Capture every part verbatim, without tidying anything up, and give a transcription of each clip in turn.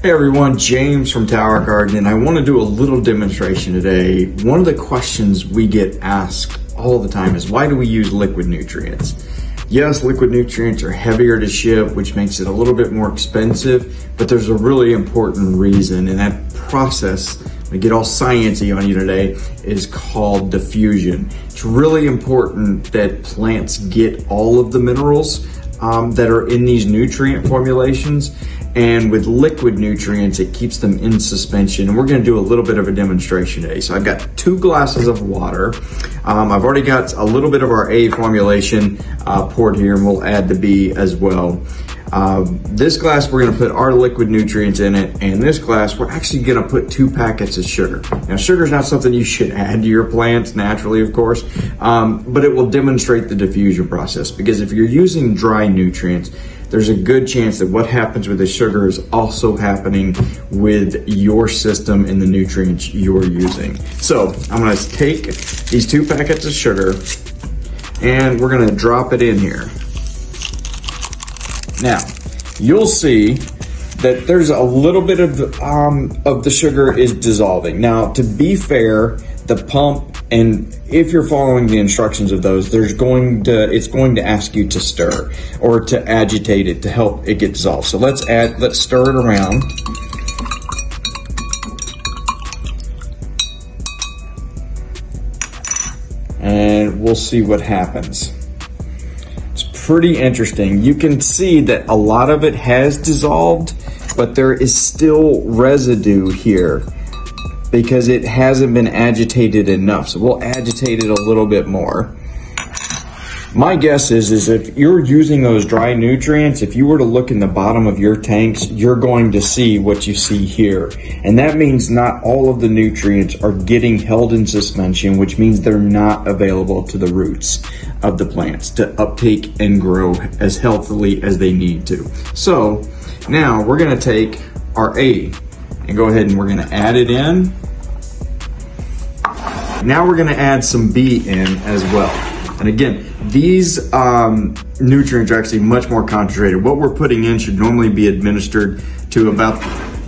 Hey everyone, James from Tower Garden, and I want to do a little demonstration today. One of the questions we get asked all the time is, why do we use liquid nutrients? Yes, liquid nutrients are heavier to ship, which makes it a little bit more expensive, but there's a really important reason, and that process, I get all sciencey on you today, is called diffusion. It's really important that plants get all of the minerals um, that are in these nutrient formulations. And with liquid nutrients, it keeps them in suspension. And we're gonna do a little bit of a demonstration today. So I've got two glasses of water. Um, I've already got a little bit of our A formulation uh, poured here, and we'll add the B as well. Uh, this glass, we're gonna put our liquid nutrients in it. And this glass, we're actually gonna put two packets of sugar. Now, sugar is not something you should add to your plants naturally, of course, um, but it will demonstrate the diffusion process, because if you're using dry nutrients, there's a good chance that what happens with the sugar is also happening with your system and the nutrients you're using. So I'm gonna take these two packets of sugar and we're gonna drop it in here. Now, you'll see that there's a little bit of, um, of the sugar is dissolving. Now, to be fair, the pump, and if you're following the instructions of those, there's going to, it's going to ask you to stir or to agitate it to help it get dissolved. So let's add, let's stir it around. And we'll see what happens. It's pretty interesting. You can see that a lot of it has dissolved, but there is still residue here, because it hasn't been agitated enough. So we'll agitate it a little bit more. My guess is, is if you're using those dry nutrients, if you were to look in the bottom of your tanks, you're going to see what you see here. And that means not all of the nutrients are getting held in suspension, which means they're not available to the roots of the plants to uptake and grow as healthily as they need to. So now we're gonna take our A and go ahead and we're gonna add it in. Now we're gonna add some B in as well. And again, these um, nutrients are actually much more concentrated. What we're putting in should normally be administered to about,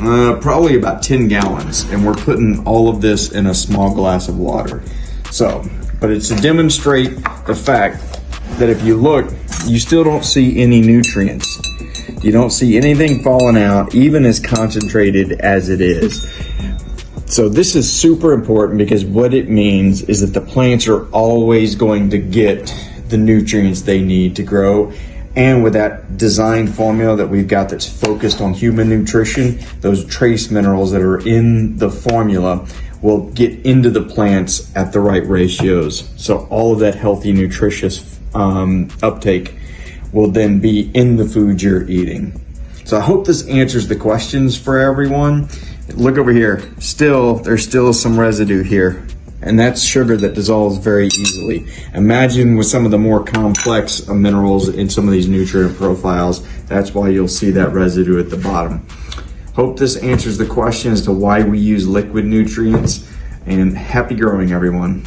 uh, probably about ten gallons. And we're putting all of this in a small glass of water. So, but it's to demonstrate the fact that if you look, you still don't see any nutrients. You don't see anything falling out, even as concentrated as it is. So this is super important, because what it means is that the plants are always going to get the nutrients they need to grow. And with that designed formula that we've got that's focused on human nutrition, those trace minerals that are in the formula will get into the plants at the right ratios. So all of that healthy, nutritious um, uptake will then be in the food you're eating. So I hope this answers the questions for everyone. Look over here, still, there's still some residue here, and that's sugar that dissolves very easily. Imagine with some of the more complex minerals in some of these nutrient profiles, that's why you'll see that residue at the bottom. Hope this answers the question as to why we use liquid nutrients, and happy growing, everyone.